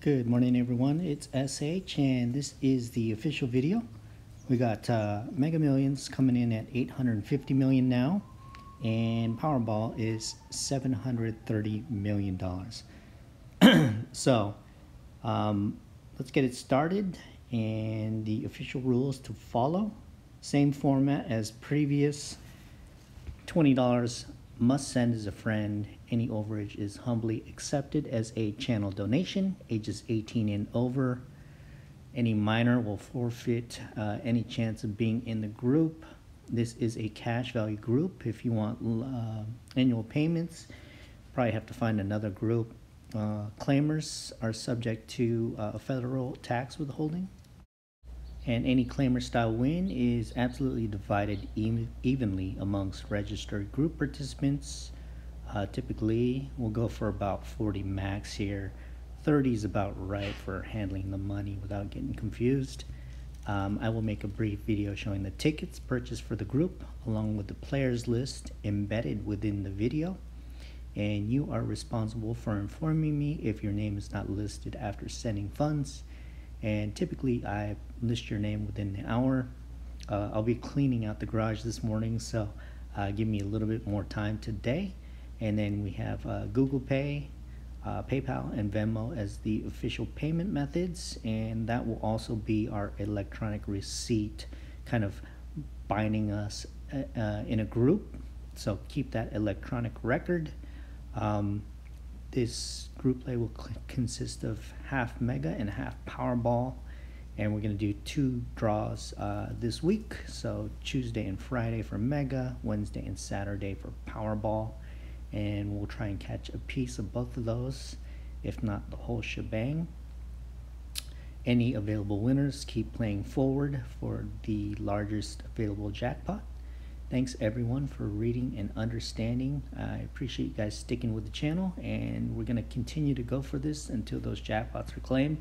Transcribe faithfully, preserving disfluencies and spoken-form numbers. Good morning, everyone. It's S H, and this is the official video. We got uh, Mega Millions coming in at eight hundred fifty million now, and Powerball is seven hundred thirty million dollars. So um, let's get it started, and the official rules to follow. Same format as previous. twenty dollars must send as a friend. Any overage is humbly accepted as a channel donation. Ages eighteen and over. Any minor will forfeit uh, any chance of being in the group. This is a cash value group. If you want uh, annual payments, probably have to find another group. Uh, claimers are subject to uh, a federal tax withholding. And any claimer style win is absolutely divided even, evenly amongst registered group participants. Uh, typically, we'll go for about forty max here. thirty is about right for handling the money without getting confused. Um, I will make a brief video showing the tickets purchased for the group along with the players list embedded within the video. And you are responsible for informing me if your name is not listed after sending funds. And typically I list your name within the hour. Uh, I'll be cleaning out the garage this morning, so uh, give me a little bit more time today. And then we have uh, Google Pay, uh, PayPal, and Venmo as the official payment methods, and that will also be our electronic receipt, kind of binding us uh, in a group. So keep that electronic record. Um, this group play will consist of half Mega and half Powerball, and we're going to do two draws uh, this week. So Tuesday and Friday for Mega, Wednesday and Saturday for Powerball, and we'll try and catch a piece of both of those, if not the whole shebang. Any available winners keep playing forward for the largest available jackpot. Thanks everyone for reading and understanding. I appreciate you guys sticking with the channel, and we're going to continue to go for this until those jackpots are claimed.